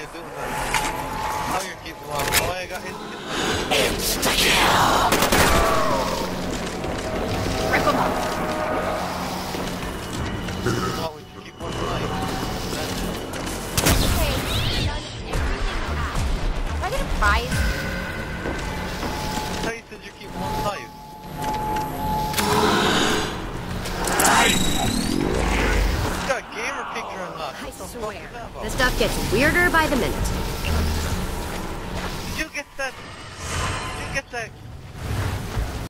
you doing that? Oh, you're keeping one. Oh, I got hit. Insta-kill! Rip him up! Oh, we keep one alive. Okay, done everything now. Am I gonna prize? How did you keep one alive? I swear, this stuff gets weirder by the minute. Did you get that?